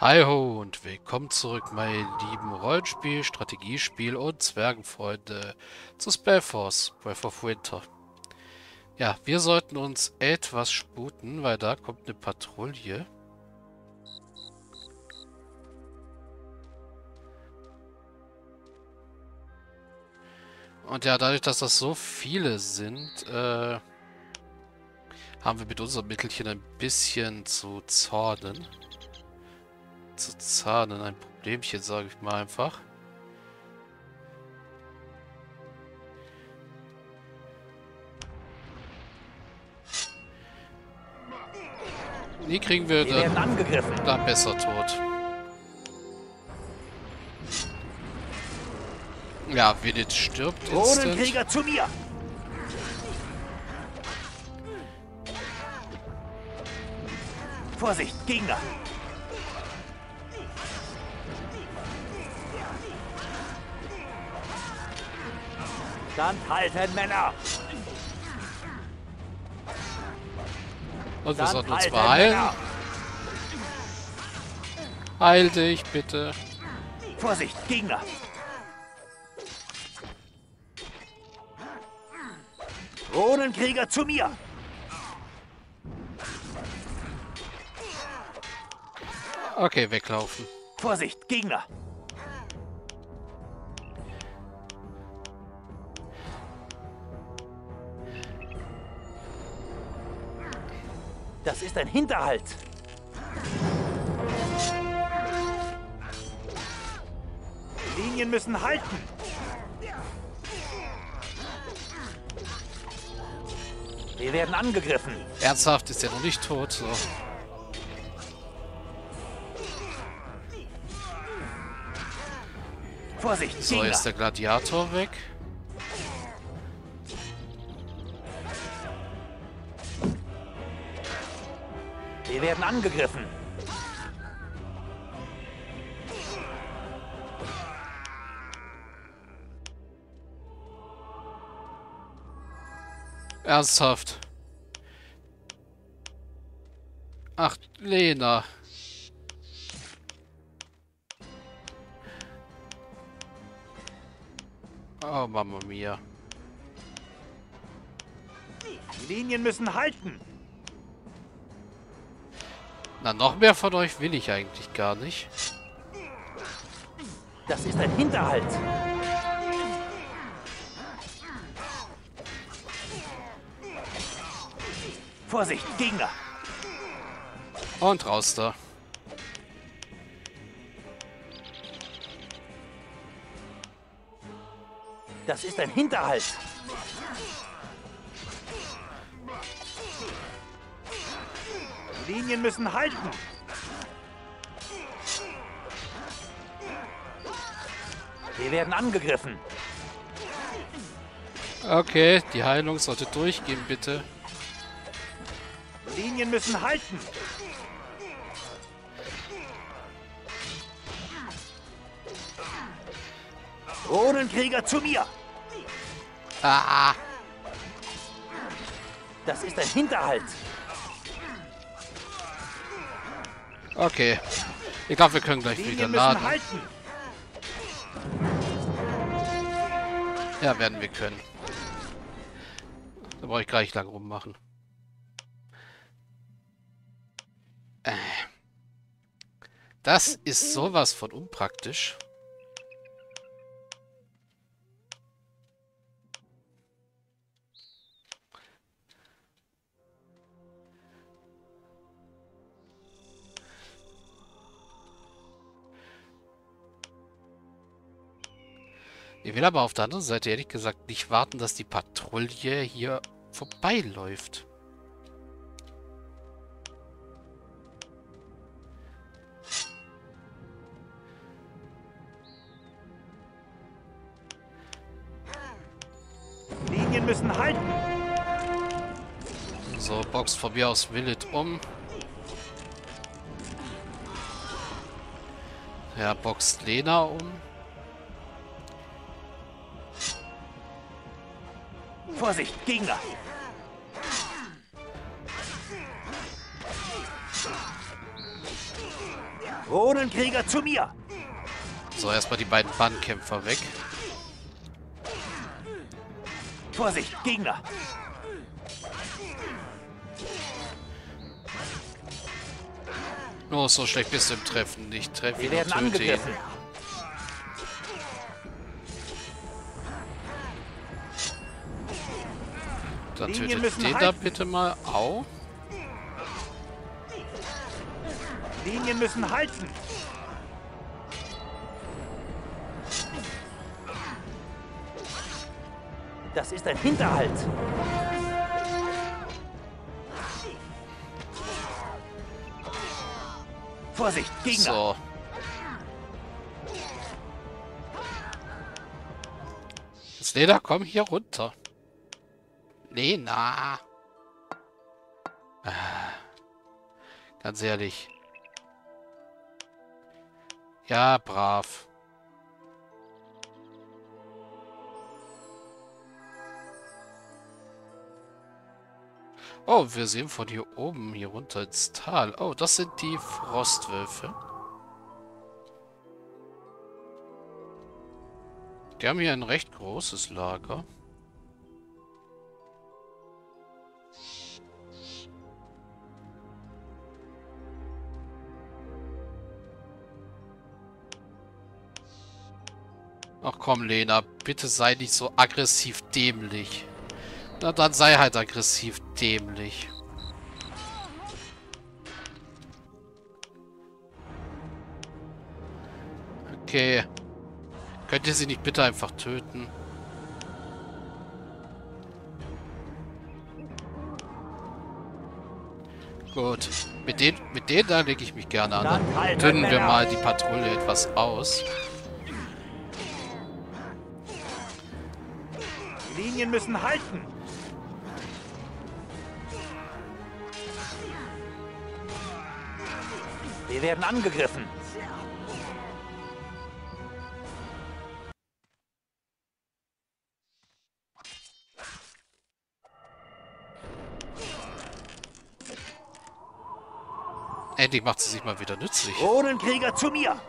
Hi ho und willkommen zurück, meine lieben Rollenspiel, Strategiespiel und Zwergenfreunde zu Spellforce, Breath of Winter. Ja, wir sollten uns etwas sputen, weil da kommt eine Patrouille. Und ja, dadurch, dass das so viele sind, haben wir mit unserem Mittelchen ein bisschen zu zahlen, ein Problemchen, sage ich mal einfach. Die kriegen wir dann besser tot. Ja, Vinit stirbt instant. Zu mir! Vorsicht, Gegner! Standhalten, Männer! Und wir sollten uns beeilen. Heil dich, bitte. Vorsicht, Gegner! Drohnenkrieger zu mir! Okay, weglaufen. Vorsicht, Gegner! Das ist ein Hinterhalt. Linien müssen halten. Wir werden angegriffen. Ernsthaft, ist er noch nicht tot. So. Vorsicht, so, jetzt ist der Gladiator weg. Wir werden angegriffen. Ernsthaft. Ach, Lena. Oh, Mama mia. Die Linien müssen halten. Na, noch mehr von euch will ich eigentlich gar nicht. Das ist ein Hinterhalt. Vorsicht, Gegner! Und raus da. Das ist ein Hinterhalt. Linien müssen halten. Wir werden angegriffen. Okay, die Heilung sollte durchgehen, bitte. Linien müssen halten. Drohnenkrieger zu mir. Ah. Das ist ein Hinterhalt. Okay. Ich glaube, wir können gleich wieder laden. Ja, werden wir können. Da brauche ich gar nicht lang rummachen. Das ist sowas von unpraktisch. Ich will aber auf der anderen Seite ehrlich gesagt nicht warten, dass die Patrouille hier vorbeiläuft. Linien müssen halten. So, Box von mir aus Vinit um. Ja, Box Lena um. Vorsicht, Gegner! Runenkrieger zu mir! So, erstmal die beiden Bahnkämpfer weg. Vorsicht, Gegner! Oh, so schlecht bist du im Treffen. Ich treffe ihn und töte ihn. Dann tötet den da bitte mal. Au. Linien müssen halten. Das ist ein Hinterhalt. Vorsicht, Gegner. So. Lena, komm hier runter. Lena. Ganz ehrlich. Ja, brav. Oh, wir sehen von hier oben, hier runter ins Tal. Oh, das sind die Frostwölfe. Die haben hier ein recht großes Lager. Ach komm, Lena, bitte sei nicht so aggressiv dämlich. Na dann sei halt aggressiv dämlich. Okay. Könnt ihr sie nicht bitte einfach töten? Gut. Mit denen da lege ich mich gerne an. Dann dünnen wir mal die Patrouille etwas aus. Linien müssen halten. Wir werden angegriffen. Endlich macht sie sich mal wieder nützlich. Runenkrieger zu mir!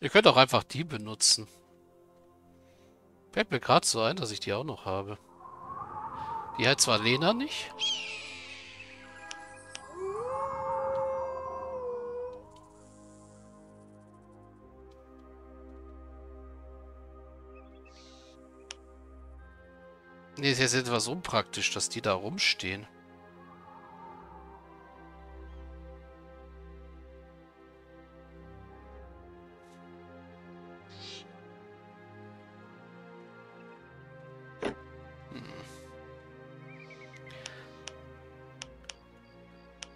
Ihr könnt auch einfach die benutzen. Fällt mir gerade so ein, dass ich die auch noch habe. Die hat zwar Lena nicht. Nee, ist jetzt etwas unpraktisch, dass die da rumstehen.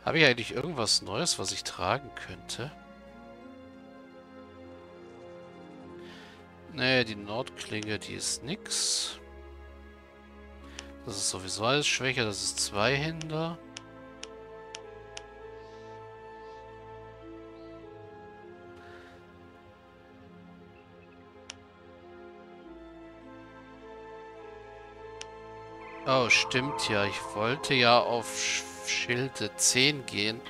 Habe ich eigentlich irgendwas Neues, was ich tragen könnte? Nee, die Nordklinge, die ist nix. Das ist sowieso alles schwächer, das ist Zweihänder. Oh, stimmt ja. Ich wollte ja auf Schilde 10 gehen.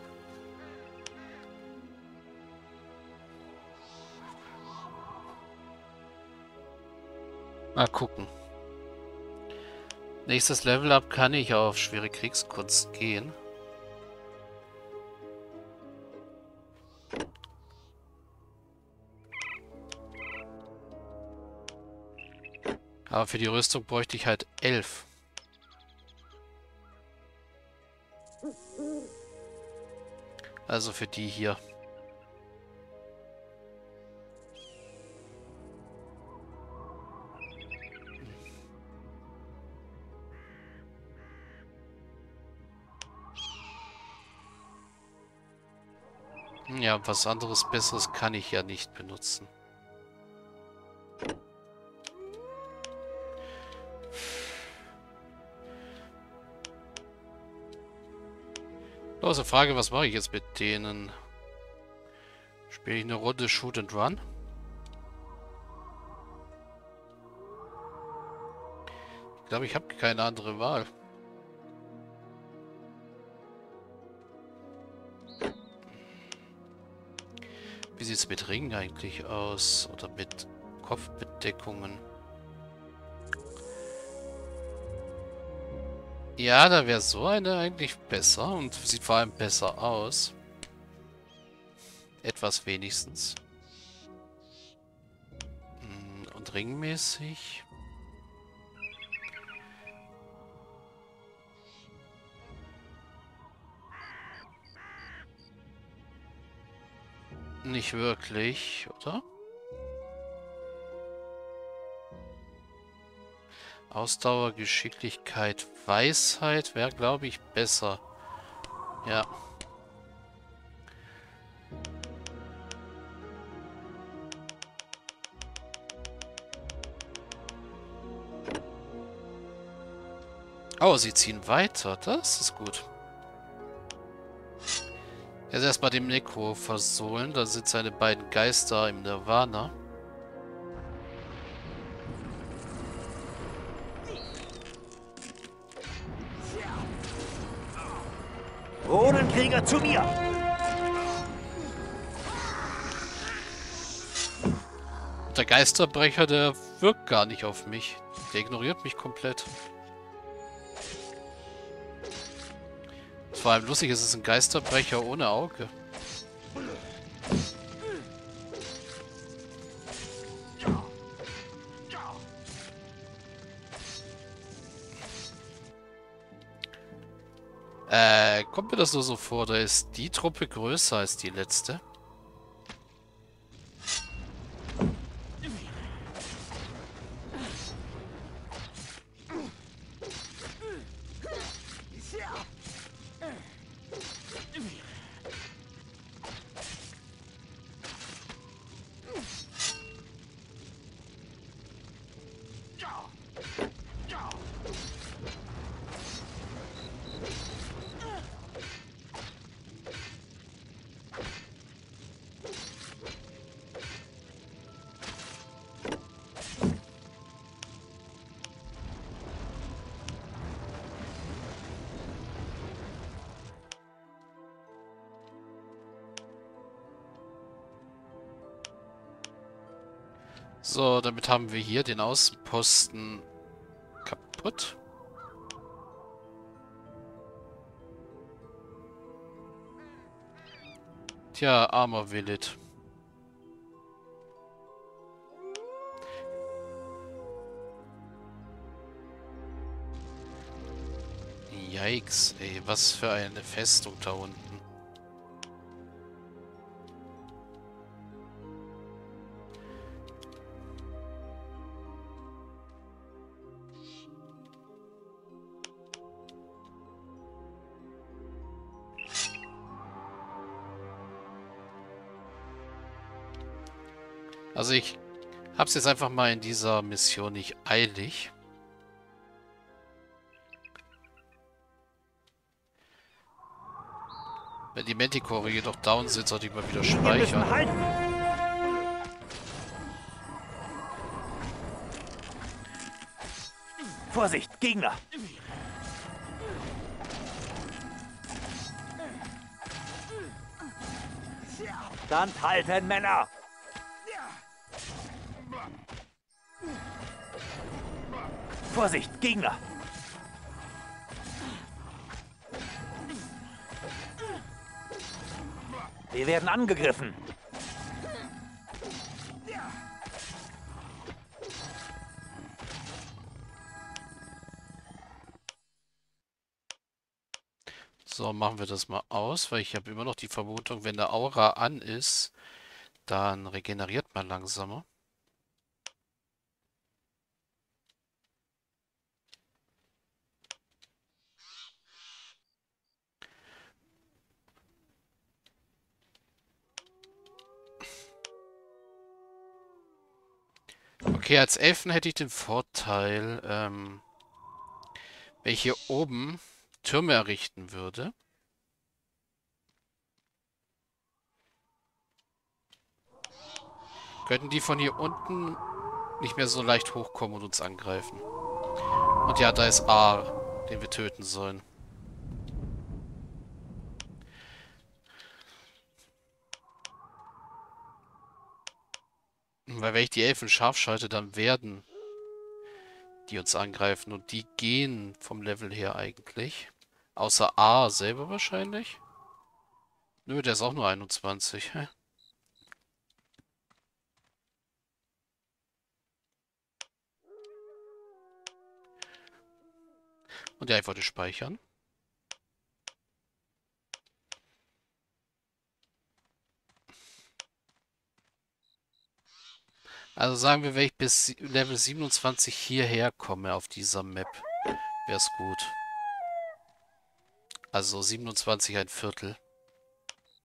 Mal gucken. Nächstes Level Up kann ich auf schwere Kriegskunst gehen. Aber für die Rüstung bräuchte ich halt 11. Also für die hier. Ja, was anderes, Besseres kann ich ja nicht benutzen. Bloße Frage, was mache ich jetzt mit denen? Spiele ich eine Runde Shoot and Run? Ich glaube, ich habe keine andere Wahl. Wie sieht es mit Ringen eigentlich aus? Oder mit Kopfbedeckungen? Ja, da wäre so eine eigentlich besser. Und sieht vor allem besser aus. Etwas wenigstens. Und ringmäßig. Nicht wirklich, oder? Ausdauer, Geschicklichkeit, Weisheit wäre, glaube ich, besser. Ja. Oh, sie ziehen weiter. Das ist gut. Jetzt erstmal dem Neko versohlen. Da sind seine beiden Geister im Nirvana. Rodenkrieger zu mir! Der Geisterbrecher, der wirkt gar nicht auf mich. Der ignoriert mich komplett. Vor allem lustig, es ist ein Geisterbrecher ohne Auge. Kommt mir das nur so vor, da ist die Truppe größer als die letzte. So, damit haben wir hier den Außenposten kaputt. Tja, armer Willet. Yikes, ey, was für eine Festung da unten. Also ich hab's jetzt einfach mal in dieser Mission nicht eilig. Wenn die Manticore jedoch down sind, sollte ich mal wieder speichern. Vorsicht, Gegner! Stand halten, Männer! Vorsicht, Gegner! Wir werden angegriffen! So, machen wir das mal aus, weil ich habe immer noch die Vermutung, wenn der Aura an ist, dann regeneriert man langsamer. Okay, als Elfen hätte ich den Vorteil, wenn ich hier oben Türme errichten würde. Könnten die von hier unten nicht mehr so leicht hochkommen und uns angreifen. Und ja, da ist A, den wir töten sollen. Weil wenn ich die Elfen scharf schalte, dann werden die uns angreifen. Und die gehen vom Level her eigentlich. Außer A selber wahrscheinlich. Nö, der ist auch nur 21. Hä? Und ja, ich wollte speichern. Also sagen wir, wenn ich bis Level 27 hierher komme auf dieser Map, wäre es gut. Also 27 ein Viertel.